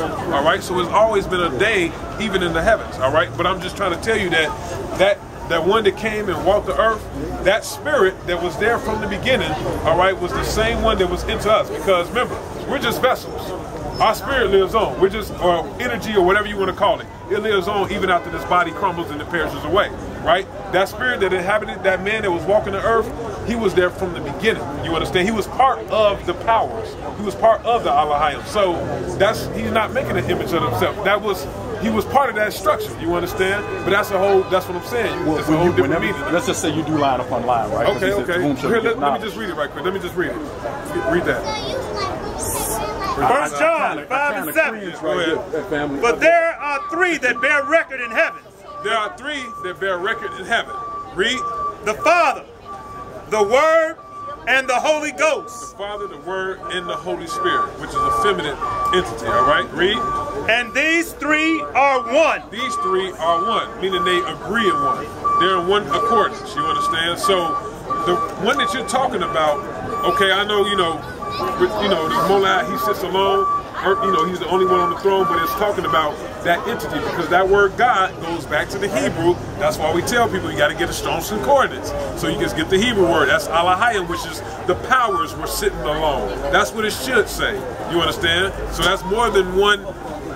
All right, so it's always been a day even in the heavens. All right, but I'm just trying to tell you that one that came and walked the earth, that spirit that was there from the beginning, all right, was the same one that was into us. Because remember, we're just vessels. Our spirit lives on. We're just, or energy or whatever you want to call it. It lives on even after this body crumbles and it perishes away, right? That spirit that inhabited that man that was walking the earth, he was there from the beginning. You understand? He was part of the powers. He was part of the Elohim. So that's, he's not making an image of himself. That was, he was part of that structure. You understand? But that's a whole, that's what I'm saying. Well, it's a whole different meaning. Let's just say you do line upon line, right? Okay, okay. Here, let me just read it right quick. Let me just read it. Read that. 1 John 5:7. Right, but there are three that bear record in heaven. There are three that bear record in heaven. Read. The Father, the Word, and the Holy Ghost. The Father, the Word, and the Holy Spirit, which is a feminine entity. All right. Read. And these three are one. These three are one, meaning they agree in one. They're in one accordance. You understand? So the one that you're talking about. Okay, I know. You know. You know, the Molad, he sits alone, you know, he's the only one on the throne, but it's talking about that entity, because that word God goes back to the Hebrew. That's why we tell people you got to get a strong concordance, so you can get the Hebrew word. That's Elohim, which is the powers were sitting alone. That's what it should say. You understand? So that's more than one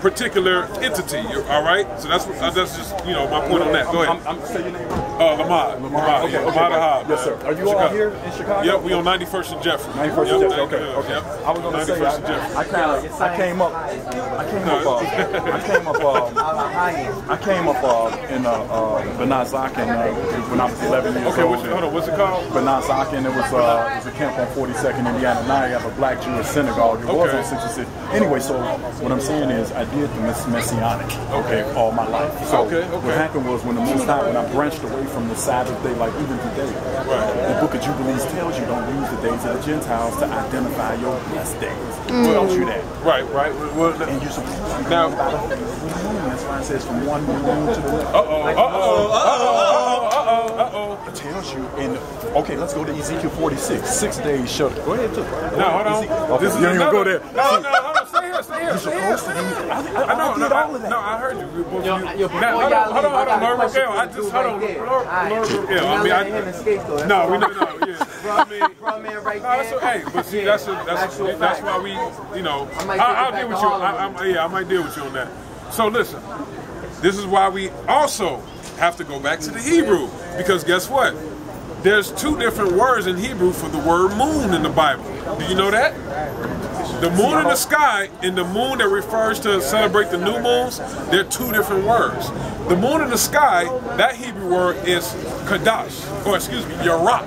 particular entity. All right? So that's just, you know, my point on that. Go ahead. I'm saying your name. Lamar. Okay, yeah. Lamar. Yes, sir. Are you all here in Chicago? Yep, we on 91st and Jeffrey. 91st and Jeffrey. Okay. Okay. Yep. I was gonna say I came up in Benazak, and when I was 11 years old. Okay, hold on, what's it called? Benazak, and it was a camp on 42nd Indiana. Now you have a black Jewish synagogue. It was on 66. Anyway, so what I'm saying is I did the Messianic, okay, all my life. So what happened was when the Most High, when I branched away from the Sabbath day, like even today, right. The Book of Jubilees tells you don't use the days of the Gentiles to identify your blessed days. Mm. Tells you that. Right. Well, and you're supposed to now. That's why it says from one moon to the other. It tells you in. Okay, let's go to Ezekiel 46. 6 days shut. Go ahead. Hold on. This is you ain't gonna go there. No. Stay here. I know, I heard you. Hold on, Lord Raquel. That's why we, you know, I'll deal with you. I might deal with you on that. So listen, this is why we also have to go back to the Hebrew, because guess what? There's two different words in Hebrew for the word moon in the Bible. Do you know that? The moon in the sky and the moon that refers to celebrate the new moons, they're two different words. The moon in the sky, that Hebrew word is Kadash, or excuse me, Yarak,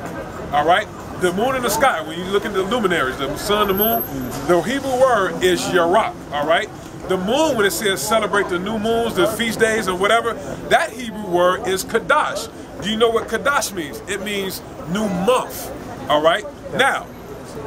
all right? The moon in the sky, when you look at the luminaries, the sun, the moon, the Hebrew word is Yarak, all right? The moon, when it says celebrate the new moons, the feast days and whatever, that Hebrew word is Kadash. Do you know what Kadash means? It means new month, all right? Now,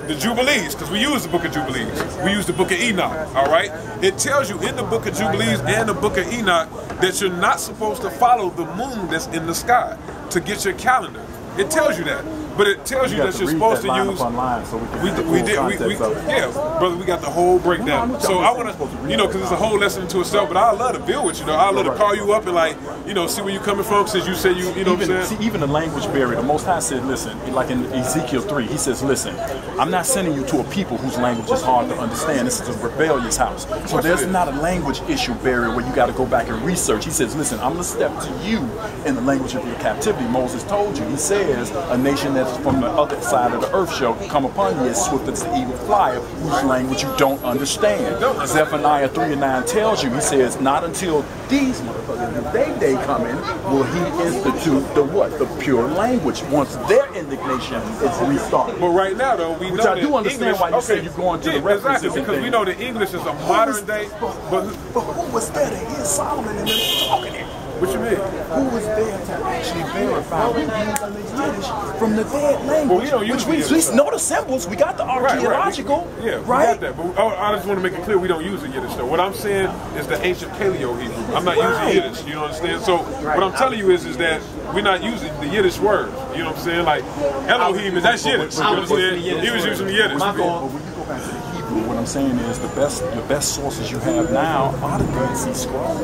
the Jubilees, because we use the Book of Jubilees. We use the Book of Enoch, all right? It tells you in the Book of Jubilees and the Book of Enoch that you're not supposed to follow the moon that's in the sky to get your calendar. It tells you that. But it tells you that you're supposed to use. Brother, we got the whole breakdown. So I want to, you know, because it's a whole lesson to itself. But I love to deal with you, though. I love to call you up and, like, you know, see where you're coming from, since you say you know what I'm saying. See, even the language barrier. The Most High said, listen, like in Ezekiel 3, he says, listen, I'm not sending you to a people whose language is hard to understand. This is a rebellious house. So there's not a language issue barrier where you got to go back and research. He says, listen, I'm gonna step to you in the language of your captivity. Moses told you. He says, a nation that from the other side of the earth shall come upon you as swift as the eagle flyer, whose language you don't understand. Zephaniah 3:9 tells you, he says, not until these motherfuckers, they come in, will he institute the what? The pure language, once their indignation is restarted. But right now, though, we know that English... I do understand English, why you say you're going to the references. Exactly, because we know that English is a modern day... But who was there to hear Solomon and them talking it? What you mean? Who was there to actually verify what English from the dead language? Well, we know the symbols. We got the archaeological. Right? We got that. But I just want to make it clear we don't use the Yiddish. So what I'm saying is the ancient Paleo Hebrew. I'm not using Yiddish. You know what I'm saying? So what I'm telling you is that we're not using the Yiddish word. You know what I'm saying? Like Elohim, that's Yiddish. You understand? He was using the Yiddish. But what I'm saying is the best sources you have now are the Dead Sea Scrolls.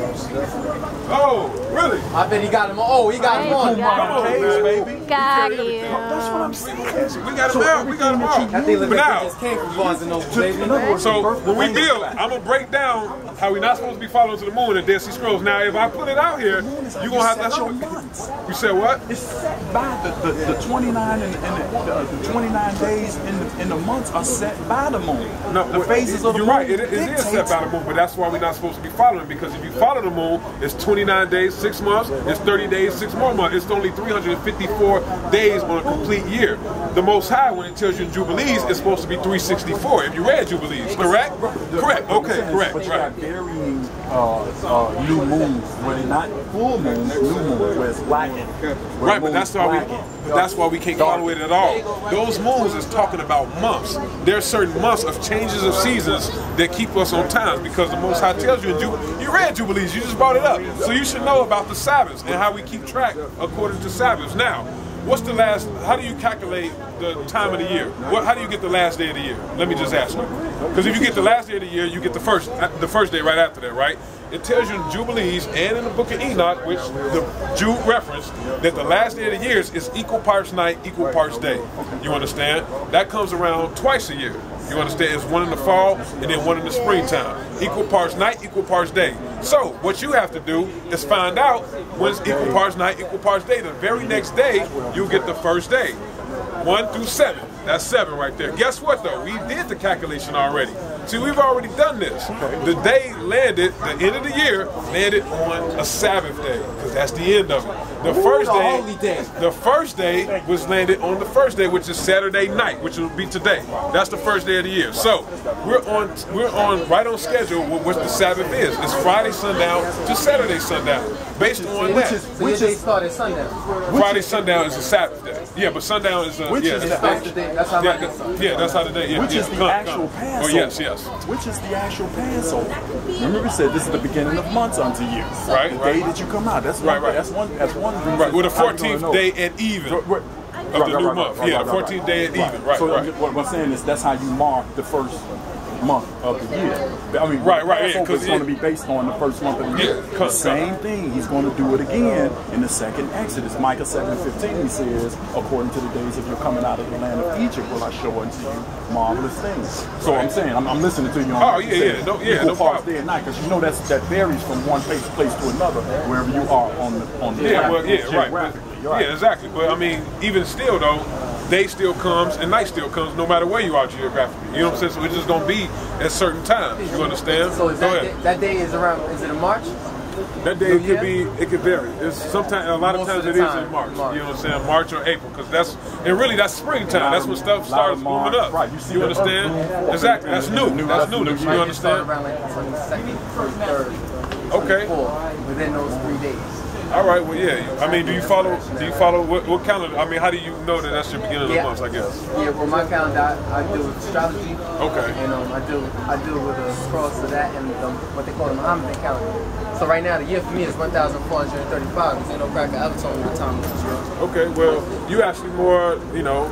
Oh, really? I bet he got him. Oh, he got him on. Got you. That's what I'm saying. We got him out. We got him out. I think now, just came from Barnes and Noble, baby. So when we deal, I'm gonna break down how we're not supposed to be following to the moon in Dead Sea Scrolls. Now, if I put it out here, you gonna have to show it. You said what? It's set by the 29 and the 29 days in the months are set by the moon. No, the phases of the moon. You're right, it is set by the moon, but that's why we're not supposed to be following, because if you follow the moon, it's 29 days, 6 months, it's 30 days, 6 more months. It's only 354 days on a complete year. The Most High, when it tells you in Jubilees, it's supposed to be 364, if you read Jubilees, correct? Correct, okay, correct, right. Varying new moons, where they're not full moons, new moons, where it's blackened. Right, but that's why we can't follow it at all. Those moons is talking about months. There are certain months of changes of seasons that keep us on time, because the Most High tells you in Jubilees. You read Jubilees, you just brought it up. So you should know about the Sabbaths and how we keep track according to Sabbaths. Now, what's the last, how do you calculate the time of the year? How do you get the last day of the year? Let me just ask you. Because if you get the last day of the year, you get the first day right after that, right? It tells you in Jubilees and in the Book of Enoch, which the Jew referenced, that the last day of the years is equal parts night, equal parts day. You understand? That comes around twice a year. You understand? It's one in the fall and then one in the springtime. Equal parts night, equal parts day. So what you have to do is find out when's equal parts night, equal parts day. The very next day, you get the first day. 1 through 7. That's 7 right there. Guess what though? We did the calculation already. See, we've already done this. Okay. The day landed, the end of the year, landed on a Sabbath day, because that's the end of it. The first day was landed on the first day, which is Saturday night, which will be today. That's the first day of the year. So we're on right on schedule with what the Sabbath is. It's Friday sundown to Saturday sundown. Based on that, which is started sundown. Friday sundown is a Sabbath day. Yeah, but sundown is a That's how the day is. Which is the actual Passover. Oh yes, yes. Which is the actual Passover. Remember, we said this is the beginning of months unto you. Right. The day that you come out. That's right. That's one. Right. With the 14th day at even. Of the new month. Yeah, the 14th day at even. Right. So what I'm saying is that's how you mark the first month of the year. I mean, right. Passover is going to be based on the first month of the year. The same thing. He's going to do it again in the second Exodus. Micah 7:15, he says, according to the days of your coming out of the land of Egypt, will I show unto you marvelous things. So I'm saying, I'm listening to you on no parts day and night, because you know that varies from one place to another, wherever you are on the geographically. But I mean, even still though, day still comes and night still comes, no matter where you are geographically. You know what I'm saying? So it's just gonna be at certain times. You understand? So is that day is around? Is it in March? That day it could vary. It's sometimes a lot of times it is in March. You know what I'm saying? March or April, because that's springtime. That's when stuff starts moving up. Right. You understand? Exactly. That's new. That's new. You understand? Around like the second, first, third, okay. Within those 3 days. All right. Well, yeah. I mean, do you follow what calendar? I mean, how do you know that that's your beginning of the month? I guess. Yeah. Well, my calendar, I deal with astrology. Okay. And I deal with a cross of that and what they call the Mohammedan calendar. So right now, the year for me is 1435. Because ain't no cracker ever told me what time it is. Okay. Well, you actually more, you know.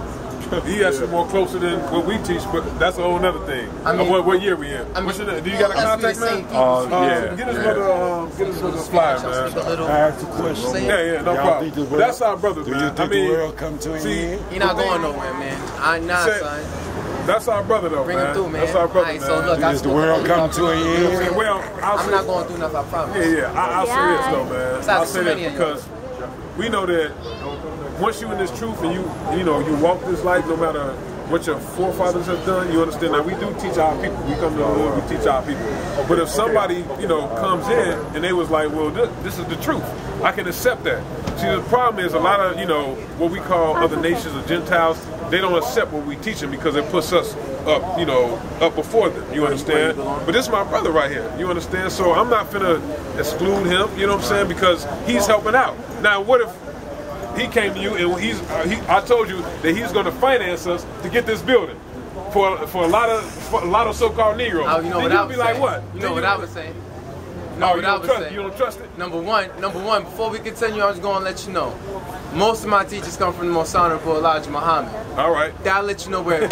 He actually more closer than what we teach, but that's a whole other thing. I mean, what year we in? Do you got a contact, man? Get us another flyer, man. I asked a question. Yeah, no problem. That's our brother, man. Do you think the world come to an end? He not going nowhere, man. Son. That's our brother, though, man. Bring him through, man. That's our brother, man. So look, does the world come to an end? Well, I'm not going through nothing, I promise. I'll say this, though, man. I'll say that because we know that once you in this truth and you walk this life, no matter what your forefathers have done, you understand that we do teach our people. We come to the Lord, we teach our people. But if somebody, comes in and they was like, well, this is the truth, I can accept that. See, the problem is a lot of, what we call other nations or Gentiles, they don't accept what we teach them because it puts us up, up before them. You understand? But this is my brother right here. You understand? So I'm not finna exclude him, you know what I'm saying? Because he's helping out. Now, what if he came to you and I told you that he's going to finance us to get this building for a lot of so-called Negroes. You know what I would say? You don't trust it? Number one, before we continue, I'm just going to let you know. Most of my teachers come from the Most Honorable Elijah Muhammad. All right. That'll let you know where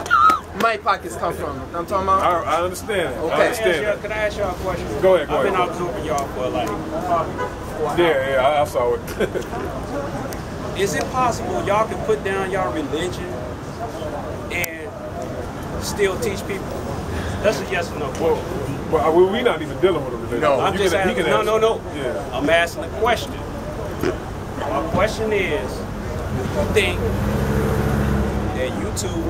my pockets come from. You know what I'm talking about? I understand. Okay. I understand. Can I ask y'all a question? Go ahead, go ahead. I've been observing y'all for like 4 hours. Yeah, yeah, I saw it. Is it possible y'all can put down y'all religion and still teach people? That's a yes or no question. Well, we're not even dealing with a religion. No, I'm just asking. No, no, no. Yeah. I'm asking a question. My question is, do you think that you two,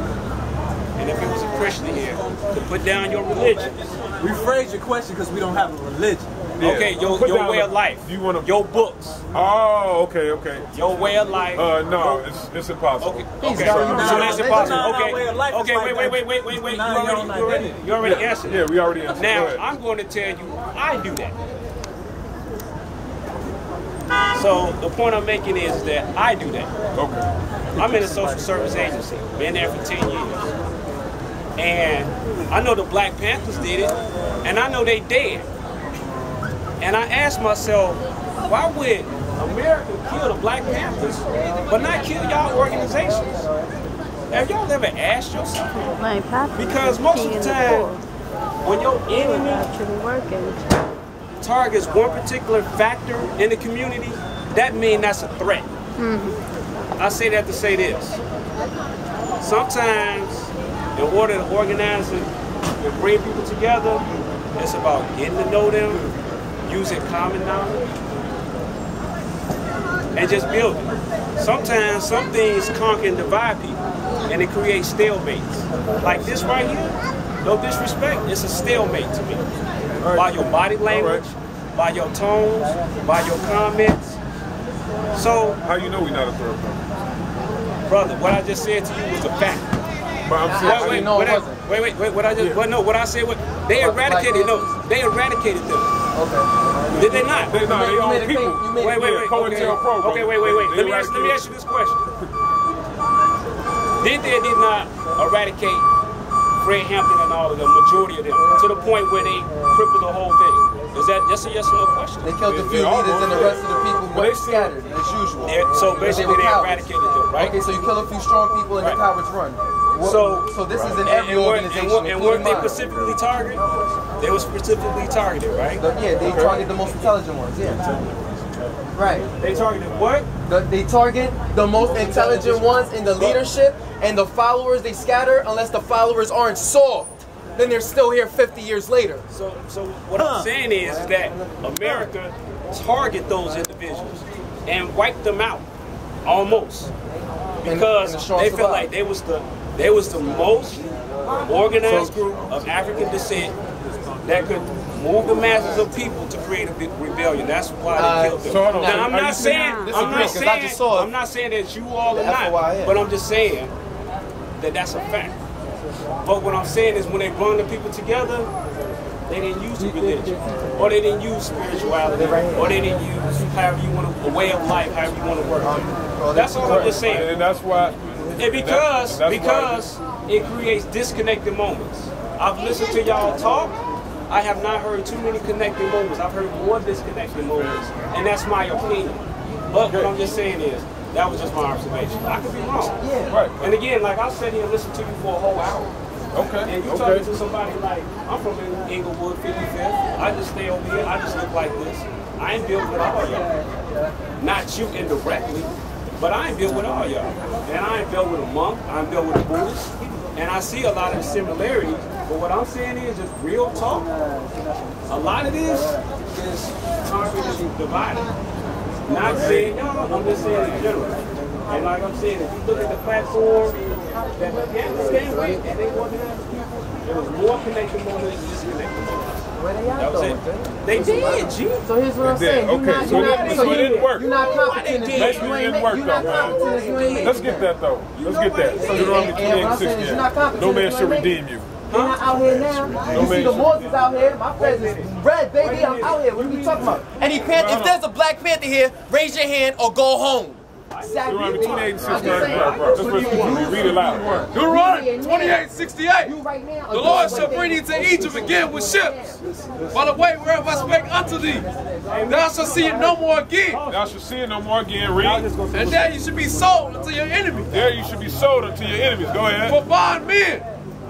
and if you was a Christian here, to put down your religion? Rephrase your question because we don't have a religion. Yeah. Okay, your way of life. You want to, your books. Oh, okay, okay. Your way of life. No, it's impossible. Okay, okay. So that's impossible. Okay, okay. Wait. You already answered. Yeah, we already answered. Now I'm going to tell you, I do that. So the point I'm making is that I do that. Okay. I'm in a social service agency. Been there for 10 years, and I know the Black Panthers did it, and I know they did. And I asked myself, why would America kill the Black Panthers but not kill y'all organizations? Have y'all ever asked yourself? Because most of the time, when your enemy targets one particular factor in the community, that means that's a threat. Mm-hmm. I say that to say this. Sometimes, in order to organize and bring people together, it's about getting to know them, using common knowledge and just building. Sometimes some things conquer and divide people and it creates stalemates. Like this right here, no disrespect, it's a stalemate to me. Right. By your body language, right, by your tones, by your comments. So how you know we're not a third brother? Brother, what I just said to you was a fact. But I'm serious. What I said, they eradicated those. They eradicated them. Okay. Did they not? They not. They own people. Wait. Let me ask you this question. Did they did not eradicate Fred Hampton and all of them, majority of them, to the point where they crippled the whole thing? Is that just a yes or no question? They killed the few leaders and the rest of the people were scattered, as usual. So basically they eradicated them, right? Okay, so you kill a few strong people and the cowards run. So this is in every organization. And weren't they specifically targeted? They were specifically targeted, right? Yeah, they target the most intelligent ones, yeah. Right. They targeted what? They target the most intelligent ones in the leadership, and the followers they scatter unless the followers aren't soft. Then they're still here 50 years later. So what I'm saying is that America target those individuals and wipe them out, almost. Because they felt like they was the most organized group of African descent that could move the masses of people to create a big rebellion. That's why they killed them. Now, I'm not saying that you all are not, but I'm just saying that that's a fact. But what I'm saying is when they brought the people together, they didn't use the religion, or they didn't use spirituality, or they didn't use however you want a way of life, however you want to work. That's all I'm just saying. And that's why... And because it creates disconnected moments. I've listened to y'all talk. I have not heard too many connected moments. I've heard more disconnected moments, and that's my opinion. But what I'm just saying is, that was just my observation. I could be wrong. Right. And again, like I sat here and listened to you for a whole hour. Okay. And you talking to somebody like, I'm from Inglewood, 55th. I just stay over here. I just look like this. I ain't built with all y'all. Not you indirectly. But I ain't built with all y'all. And I ain't built with a monk. I ain't built with a Buddhist. And I see a lot of similarities. But what I'm saying is just real talk. A lot of this is constantly divided. Not saying y'all, I'm just saying in general. And like I'm saying, if you look at the platform that the Panthers came with, and they wanted to have people, there was more connected moments than disconnected moments. That was it. They did, G. So here's what I'm saying. Okay, so it didn't work. You're not competent. Let's get that though. Let's get that. Deuteronomy 28:6. No man should redeem you. You're not out here now. You see the Moses out here. My presence is bread, baby. I'm out here. What are you talking about? Any Panther? If there's a Black Panther here, raise your hand or go home. Deuteronomy 28:6. That's what you want. Read it loud. Deuteronomy 28:68. The Lord shall bring thee to Egypt again with ships. By the way, wherever I spake unto thee, thou shalt see it no more again. Thou shalt see it no more again. Read. And there you should be sold unto your enemies. There you should be sold unto your enemies. Go ahead. For bond men.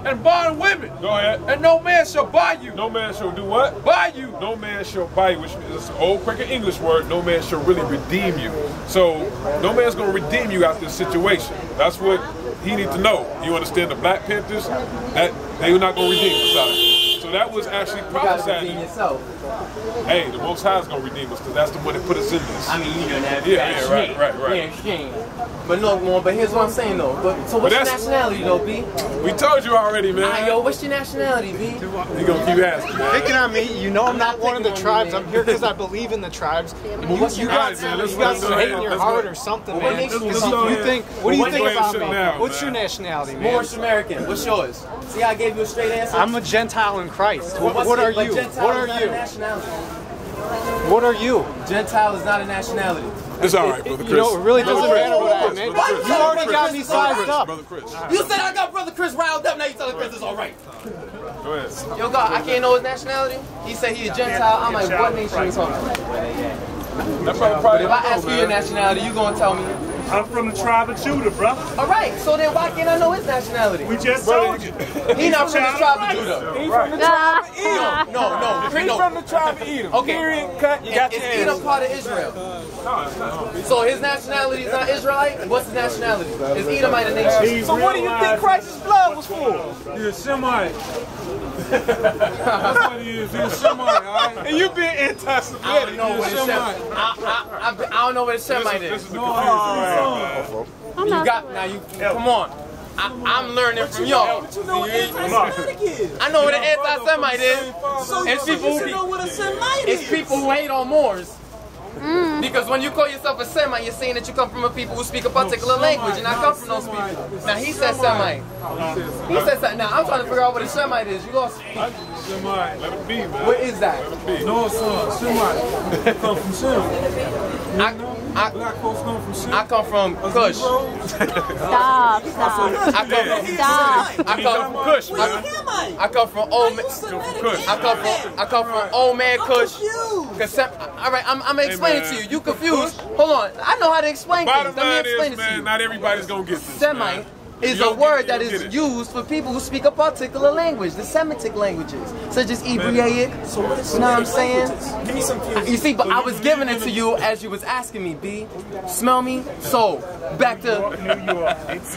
and bond women. Go ahead. And no man shall buy you. No man shall do what? Buy you. No man shall buy you, which is an old quicker English word. No man shall really redeem you. So no man's going to redeem you out this situation. That's what he needs to know. You understand the Black Panthers? That they were not going to redeem us. So that was actually prophesied. Hey, the Most High is going to redeem us because that's the one that put us in this. I mean, you know that. Yeah, right. Yeah, but no, man, but here's what I'm saying, though. So what's your nationality, though, B? We told you already, man. Nah, yo, what's your nationality, B? You're going to keep asking, man. Picking on me, you know I'm not one of the tribes. I'm here because I believe in the tribes. You got some hate in your heart or something, man. What do you think about me? What's your nationality, man? Moorish American. What's yours? See, I gave you a straight answer. I'm a Gentile in Christ. What are you? What are you? What are you? Gentile is not a nationality. It's all right, Brother Chris. You know, it really doesn't matter what I meant. You already got me sized up. You said I got Brother Chris riled up, now you telling Chris it's all right. Go ahead. Yo, God, I can't know his nationality. He said he's a Gentile. I'm like, what nation are you talking about? But if I ask you your nationality, you going to tell me? I'm from the tribe of Judah, bro. All right, so then why can't I know his nationality? We just told you. He's not from the tribe of Judah. He's from the tribe of Edom. No. He's from the tribe of Edom. Okay. Period, cut, you got your answer. Edom part of Israel? No, it's not. So his nationality is not Israelite? What's his nationality? It's Edomite nation. So what do you think Christ's blood was for? You're a Semite. That's what he is. He's a Semite, all right? And you've been anti-Semitic. I don't know what a Semite is. This is the confusion, right? I'm learning from y'all. But you know what anti-Semitic is. I know what an anti-Semite is. So it's people who know what a Semite is. It's people who hate on Moors. Mm. Because when you call yourself a Semite, you're saying that you come from a people who speak a particular language, and I come from those people. Now he said Semite. He said Semite. Now I'm trying to figure out what a Semite is. You lost. Semite. Let it be, man. What is that? No, son. Semite. Come from Sem. Black folks come from shit. I come from Kush. Stop. I come from Kush. I come from old man Kush. I come from old man Kush. All right, I'm gonna explain it to you. You confused? Hold on. I know how to explain things. Let me explain it to you. Not everybody's gonna get this. Semite is a word that is used for people who speak a particular language, the Semitic languages, such as Hebraic. So what is, you know what I'm saying? Give me some cues. You see, but I was giving it to you as you was asking me, B. Smell me? So, back to,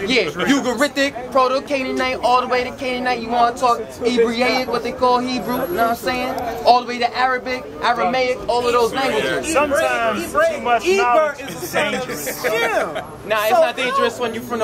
yeah, Ugaritic, Proto-Canaanite, all the way to Canaanite. You want to talk Hebraic, what they call Hebrew, you know what I'm saying? All the way to Arabic, Aramaic, all of those languages. Sometimes too much knowledge is dangerous. Now, it's not dangerous when you're from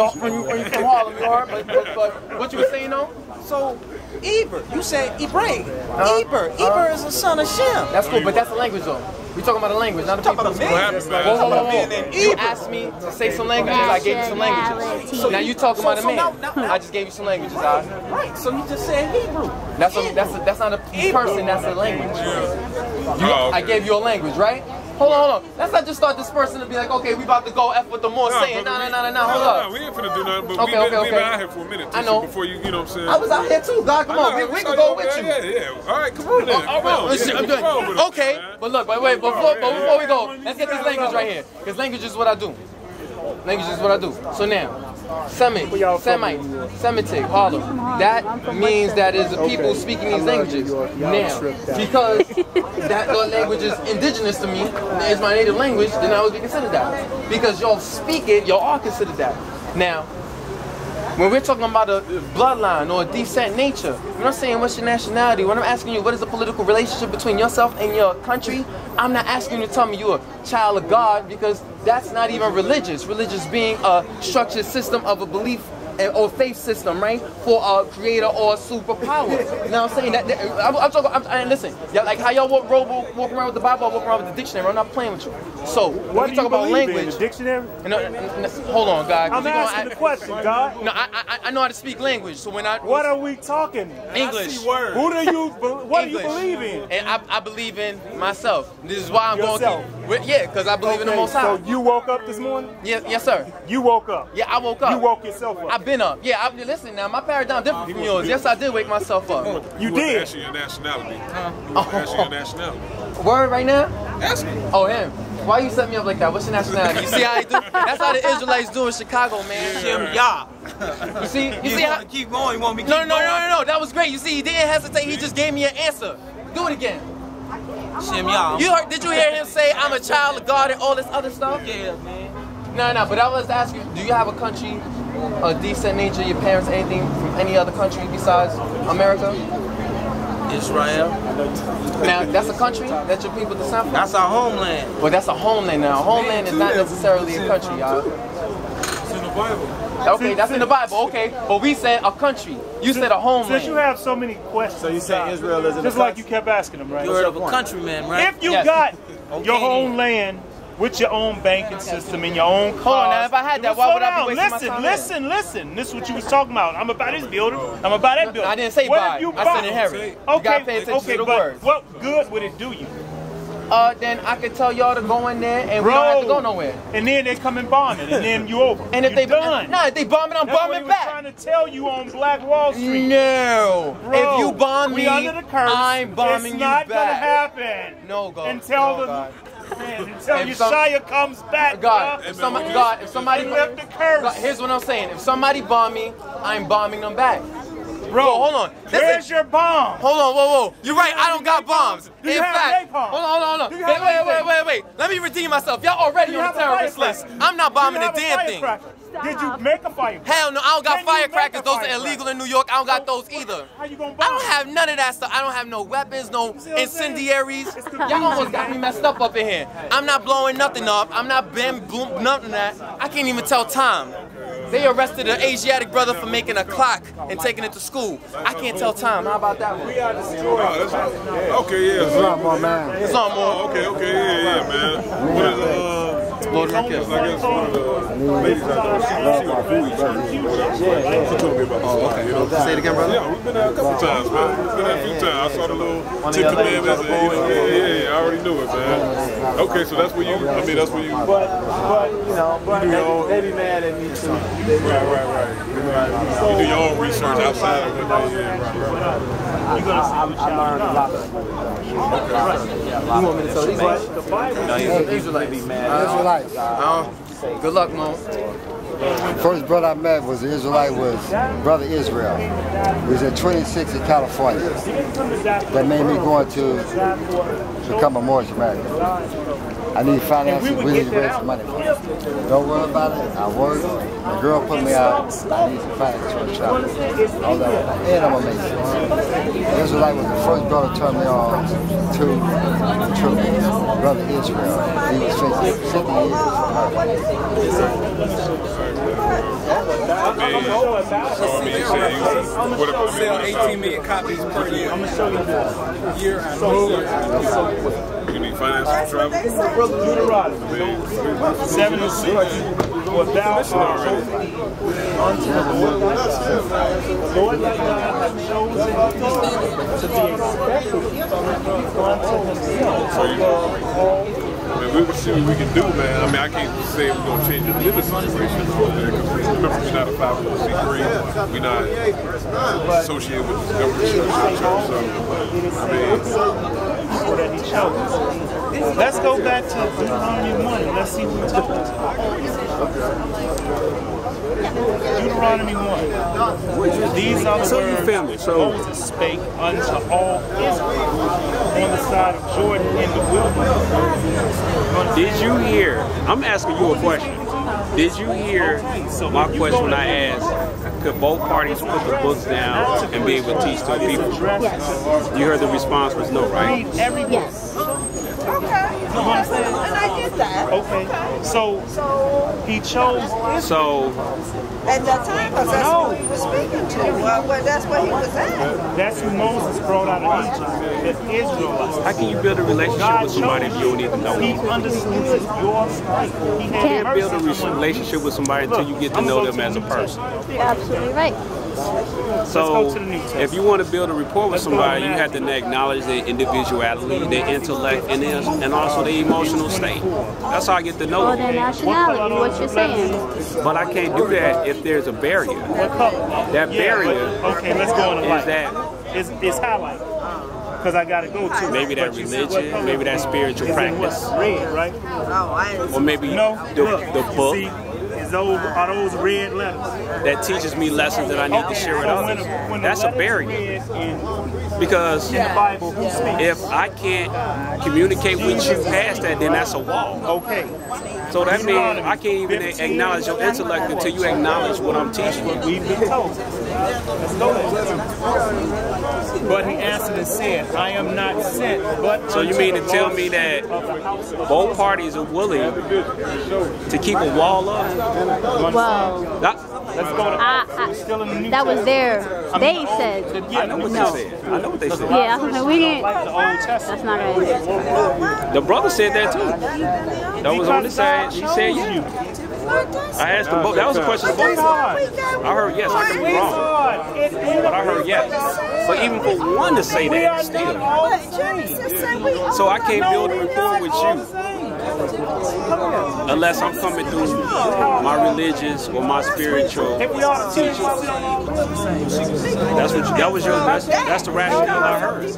Harlem Yard, but what you were saying though? So, Eber, you said Hebraic. Eber is a son of Shem. That's cool, but that's a language though. We talking about a language, not a people. Hold on. You asked me to say some languages, I gave you some languages. So now you talking about a man. I just gave you some languages, right, so you just said Hebrew. That's not a person, that's a language. I gave you a language, right? Hold on. Let's not just start dispersing and be like, okay, we about to go F with the more saying. Nah, hold up. We ain't finna do nothing, but we been out here for a minute. I know. Before you know what I'm saying? I was out here too, God. Come on. We can go with you. Yeah. All right, come on then. Okay. But look, wait. Before we go, let's get this language right here. Because language is what I do. Language is what I do. So now, Semitic, Harlem. That means that is the people speaking these languages. Now, because that language is indigenous to me, it's my native language, then I would be considered that. Because y'all speak it, y'all are considered that. Now, when we're talking about a bloodline or a descent nature, when I'm saying what's your nationality, when I'm asking you what is the political relationship between yourself and your country, I'm not asking you to tell me you're a child of God, because that's not even religious. Religious being a structured system of a belief or faith system, right? For a creator or a superpower. You know what I'm saying? I'm listen, like how y'all walk around with the Bible, I walk around with the dictionary. I'm not playing with you. So, when you talk about language, the dictionary? No, hold on, God. I'm asking the question, God. No, I know how to speak language, so when I... What are we talking? English. What do you believe in? And I believe in myself. This is why I'm going to... Yeah, because I believe in the Most High. So, you woke up this morning? Yes, sir. You woke up? Yeah, I woke up. You woke yourself up? Been up. Yeah, I've been listening now. My paradigm different from yours. Yes, I did wake myself up. You did. Ask you your nationality. Ask your nationality. Word right now? Ask me. Oh, him. Why you set me up like that? What's your nationality? You see how I do? That's how the Israelites do in Chicago, man. Yeah. You see how I keep going? You want me to keep going? No. That was great. You see, he didn't hesitate. He just gave me an answer. Do it again. I can't. Did you hear him say, I'm a child of God and all this other stuff? Yeah, man. No. But I was asking, do you have a country, a decent nature, your parents, anything from any other country besides America? Israel. Now, that's a country that your people descend from? That's our homeland. Well, that's a homeland now. A homeland is not necessarily a country, y'all. It's in the Bible. Okay, that's in the Bible, okay. But we said a country. You said a homeland. Since you have so many questions. So you say Israel is in the Just like you kept asking them, right? You're of a countryman, right? If you got your own land with your own banking system and your own car. Now, if I had that, why would I be wasting my time? Listen. This is what you was talking about. I'm about this building. I'm about that building. I didn't say buy. I said inherit. Okay, but what good would it do you? Then I could tell y'all to go in there and we don't have to go nowhere. And then they come and bomb it, and then you over. And if they bomb, if they bomb it, I'm bombing back. I'm trying to tell you on Black Wall Street. No, bro, if you bomb me, I'm bombing you back. It's not gonna happen. No, God. Until Messiah comes back, if somebody, here's what I'm saying. If somebody bomb me, I'm bombing them back. Bro, hold on. Where's your bomb? Hold on, whoa. You're right, I don't got bombs. In fact, hold on. Wait. Let me redeem myself. Y'all already on the terrorist list. I'm not bombing a damn thing. Did you make a firecracker? Hell no, I don't got firecrackers. Those are illegal in New York. I don't got those either. How you gonna bomb? I don't have none of that stuff. I don't have no weapons, no incendiaries. Y'all almost got me messed up in here. I'm not blowing nothing up. I'm not boom, nothing that. I can't even tell time. They arrested an Asiatic brother for making a clock and taking it to school. I can't tell time. How about that one? We are destroyed. Okay, yeah. It's not more. Okay, yeah, man. Say it again, brother. Yeah, we've been there a couple times, man. We've been there a few times. I saw the little Ten Commandments. Yeah, I already knew it, man. Okay, so that's where you, that's where you. But they be mad at me too. Right. You do your own research outside of what they I learned a lot of. You want me to tell these guys? These are like be mad. Good luck, Mo. First brother I met was an Israelite, was Brother Israel. He was at 26 in California. That made me going to become a Moorish American. I need finances, we need to raise some money for it. Don't worry about it. I work. The girl put me out. I need some finances for a shop. All that. And I'm amazing. Israelite was the first brother to turn me on to the truth. Brother Israel. He was 50 years. Sell 18 million copies per year. I'm going to show you this. You need finance to travel. Deuteronomy 7:6. For thou art holy unto the Lord thy God hath chosen thee to be accepted unto himself. I mean, we will see what we can do, man. I mean, I can't say we're going to change the living situation over there, because remember, we're not a 501c3. We're not associated with this government structure, so, let's go back to Deuteronomy 1 and let's see who told us. Deuteronomy 1. These are the words Moses spake unto all Israel on the side of Jordan in the wilderness. Did you hear? I'm asking you a question. Did you hear my question when I asked, could both parties put the books down and be able to teach the people? Yes. You heard the response was no, right? Yes. Okay. You know what I'm saying? And I get that. Okay. So he chose. So at that time, because that's who he was speaking to. Well, that's what he was at. That's who Moses brought out of Egypt. The Israelites. How can you build a relationship with somebody if you don't even know them? He understood your life. You can't build a relationship with somebody until you get to know them as a person. You're absolutely right. So, if you want to build a rapport with somebody, you have to acknowledge their individuality, their intellect, and also their emotional state. That's how I get to know them. Or their nationality, what you're saying. But I can't do that if there's a barrier. That barrier is that. It's highlighted. Because I got to go to maybe that religion, maybe that spiritual practice. Or maybe the book. is those, are those red letters that teaches me lessons that I need to share with others. That's a barrier, because if I can't communicate with you past that, then that's a wall. Okay. So that means I can't even acknowledge your intellect until you acknowledge what I'm teaching you. We've been told. Let's go. But he answered and said, "I am not sent, but." So you mean to tell me that both parties are willing to keep a wall up? Wow. Let's go to that was their. They said. I know what they said. I know what they said. Yeah, I was like, we didn't. That's not right. The brother said that too. That was on the side. She said, "You." I asked them both. That was a question of both. I heard yes. I could be wrong, but I heard yes. But even for one to say that, still. So I can't build a rapport with you unless I'm coming through my religious or my spiritual teachings. That's what. That was your message. That's the rationale I heard.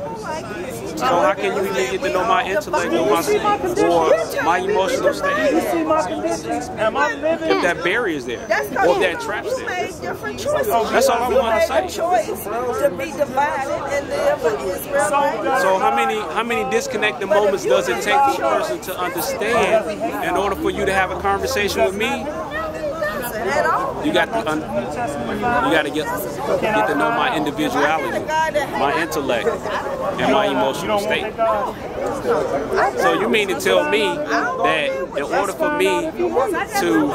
So how can you even get to know my intellect or my emotional state? If that barrier is there, or if that trap's there. That's all I want to say. So how many disconnected moments does it take for a person to understand in order for you to have a conversation with me? You got to get to know my individuality, my intellect, and my emotional state. So you mean to tell me that in order for me to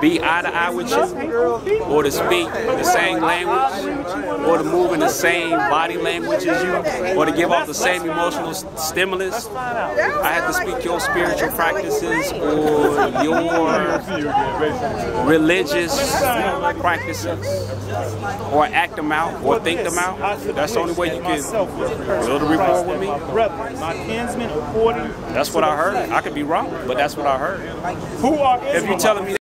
be eye to eye with you, or to speak the same language, or to move in the same body language as you, or to give off the same emotional stimulus, I have to speak your spiritual practices or your religious practices, or act them out, or think them out? That's the only way you can build a rapport with me. That's what I heard. I could be wrong, but that's what I heard. If you're telling me that